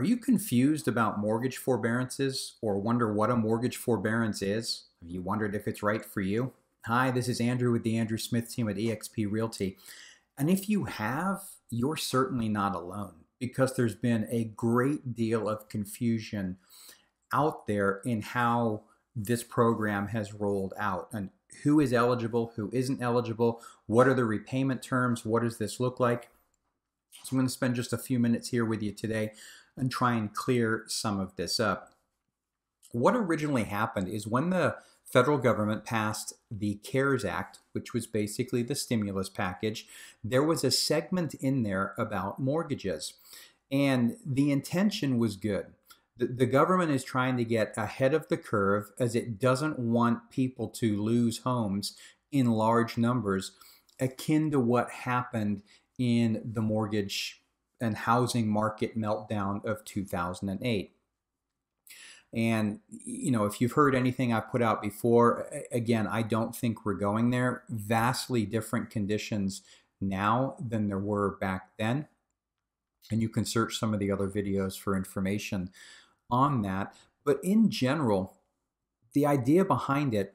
Are you confused about mortgage forbearances or wonder what a mortgage forbearance is? Have you wondered if it's right for you? Hi, this is Andrew with the Andrew Smith Team at eXp Realty. And if you have, you're certainly not alone because there's been a great deal of confusion out there in how this program has rolled out and who is eligible, who isn't eligible, what are the repayment terms, what does this look like? So I'm going to spend just a few minutes here with you today and try and clear some of this up. What originally happened is when the federal government passed the CARES Act, which was basically the stimulus package, there was a segment in there about mortgages. And the intention was good. The government is trying to get ahead of the curve as it doesn't want people to lose homes in large numbers, akin to what happened in the mortgage and housing market meltdown of 2008. And, you know, if you've heard anything I put out before, again, I don't think we're going there. Vastly different conditions now than there were back then. And you can search some of the other videos for information on that. But in general, the idea behind it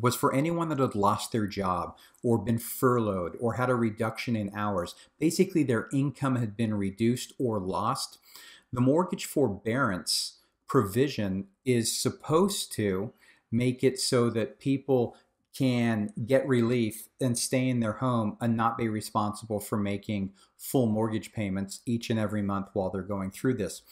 was for anyone that had lost their job or been furloughed or had a reduction in hours. Basically, their income had been reduced or lost. The mortgage forbearance provision is supposed to make it so that people can get relief and stay in their home and not be responsible for making full mortgage payments each and every month while they're going through this.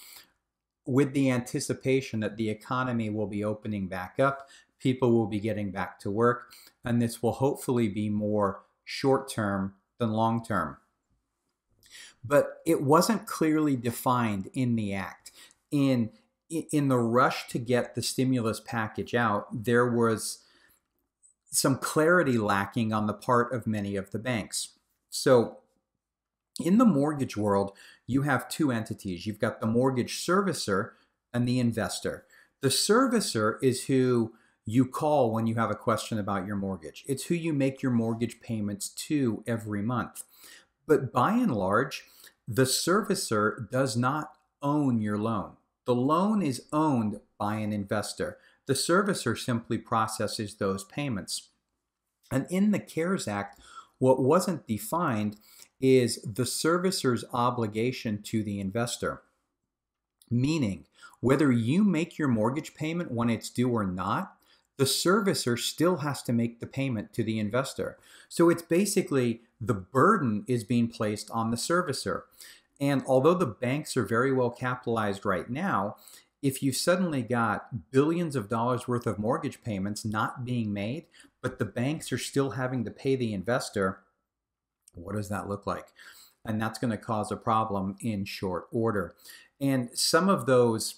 With the anticipation that the economy will be opening back up, people will be getting back to work, and this will hopefully be more short-term than long-term. But it wasn't clearly defined in the act. In the rush to get the stimulus package out, there was some clarity lacking on the part of many of the banks. So in the mortgage world, you have two entities. You've got the mortgage servicer and the investor. The servicer is who you call when you have a question about your mortgage. It's who you make your mortgage payments to every month. But by and large, the servicer does not own your loan. The loan is owned by an investor. The servicer simply processes those payments. And in the CARES Act, what wasn't defined is the servicer's obligation to the investor. Meaning, whether you make your mortgage payment when it's due or not, the servicer still has to make the payment to the investor. So it's basically the burden is being placed on the servicer. And although the banks are very well capitalized right now, if you suddenly got billions of dollars worth of mortgage payments not being made, but the banks are still having to pay the investor, what does that look like? And that's going to cause a problem in short order. And some of those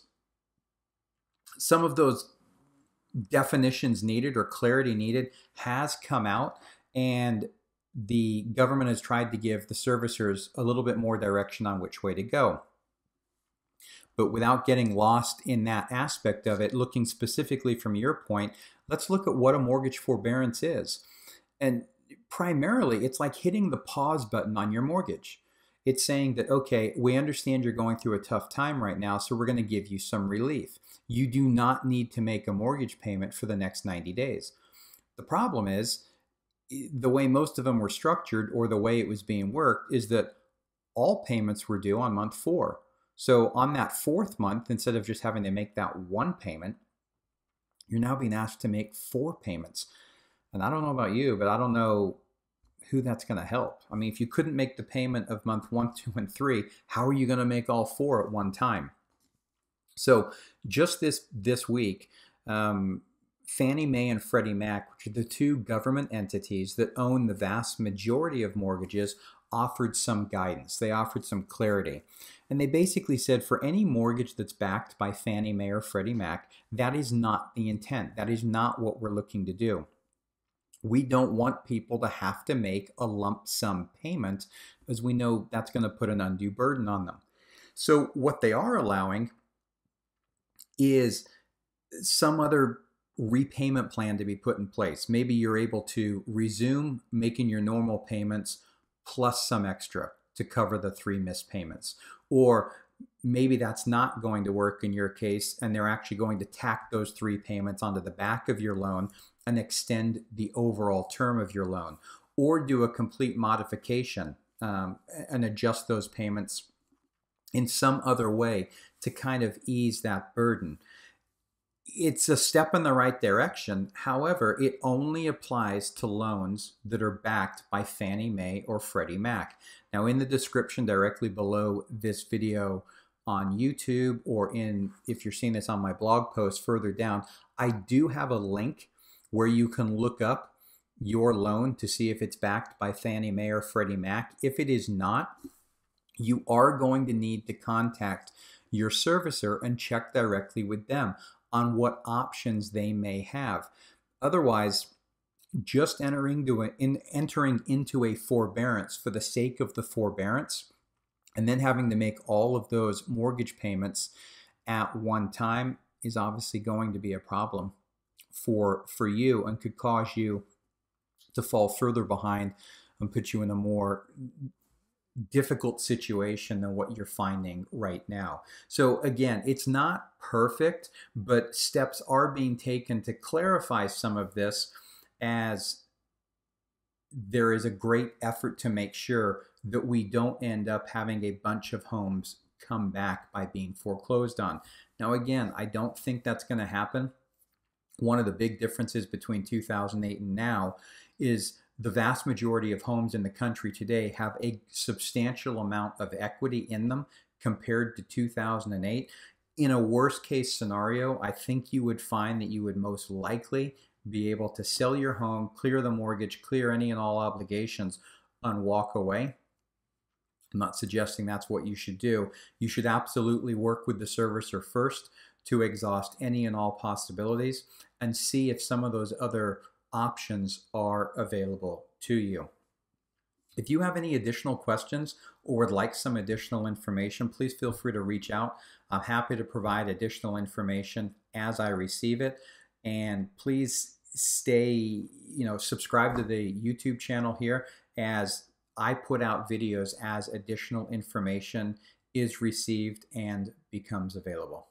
definitions needed or clarity needed has come out, and the government has tried to give the servicers a little bit more direction on which way to go. But without getting lost in that aspect of it, looking specifically from your point, let's look at what a mortgage forbearance is. And primarily, it's like hitting the pause button on your mortgage. It's saying that, okay, we understand you're going through a tough time right now, so we're going to give you some relief. You do not need to make a mortgage payment for the next 90 days. The problem is, the way most of them were structured or the way it was being worked is that all payments were due on month 4. So on that 4th month, instead of just having to make that one payment, you're now being asked to make 4 payments. And I don't know about you, but I don't know who that's going to help. I mean, if you couldn't make the payment of month 1, 2, and 3, how are you going to make all 4 at one time? So just this week, Fannie Mae and Freddie Mac, which are the two government entities that own the vast majority of mortgages, offered some guidance. They offered some clarity. And they basically said for any mortgage that's backed by Fannie Mae or Freddie Mac, that is not the intent. That is not what we're looking to do. We don't want people to have to make a lump sum payment, as we know that's going to put an undue burden on them. So what they are allowing is some other repayment plan to be put in place. Maybe you're able to resume making your normal payments plus some extra to cover the 3 missed payments. Or maybe that's not going to work in your case, and they're actually going to tack those three payments onto the back of your loan and extend the overall term of your loan, or do a complete modification and adjust those payments in some other way to kind of ease that burden. It's a step in the right direction. However, it only applies to loans that are backed by Fannie Mae or Freddie Mac. Now, in the description directly below this video on YouTube, or in, if you're seeing this on my blog post further down, I do have a link where you can look up your loan to see if it's backed by Fannie Mae or Freddie Mac. If it is not, you are going to need to contact your servicer and check directly with them on what options they may have. Otherwise, just entering into a forbearance for the sake of the forbearance, and then having to make all of those mortgage payments at one time is obviously going to be a problem for you, and could cause you to fall further behind and put you in a more difficult situation than what you're finding right now. So again, it's not perfect, but steps are being taken to clarify some of this, as there is a great effort to make sure that we don't end up having a bunch of homes come back by being foreclosed on. Now again, I don't think that's going to happen. One of the big differences between 2008 and now is the vast majority of homes in the country today have a substantial amount of equity in them compared to 2008. In a worst case scenario, I think you would find that you would most likely be able to sell your home, clear the mortgage, clear any and all obligations, and walk away. I'm not suggesting that's what you should do. You should absolutely work with the servicer first to exhaust any and all possibilities and see if some of those other options are available to you. If you have any additional questions or would like some additional information, please feel free to reach out. I'm happy to provide additional information as I receive it. And please stay, subscribe to the YouTube channel here, as I put out videos as additional information is received and becomes available.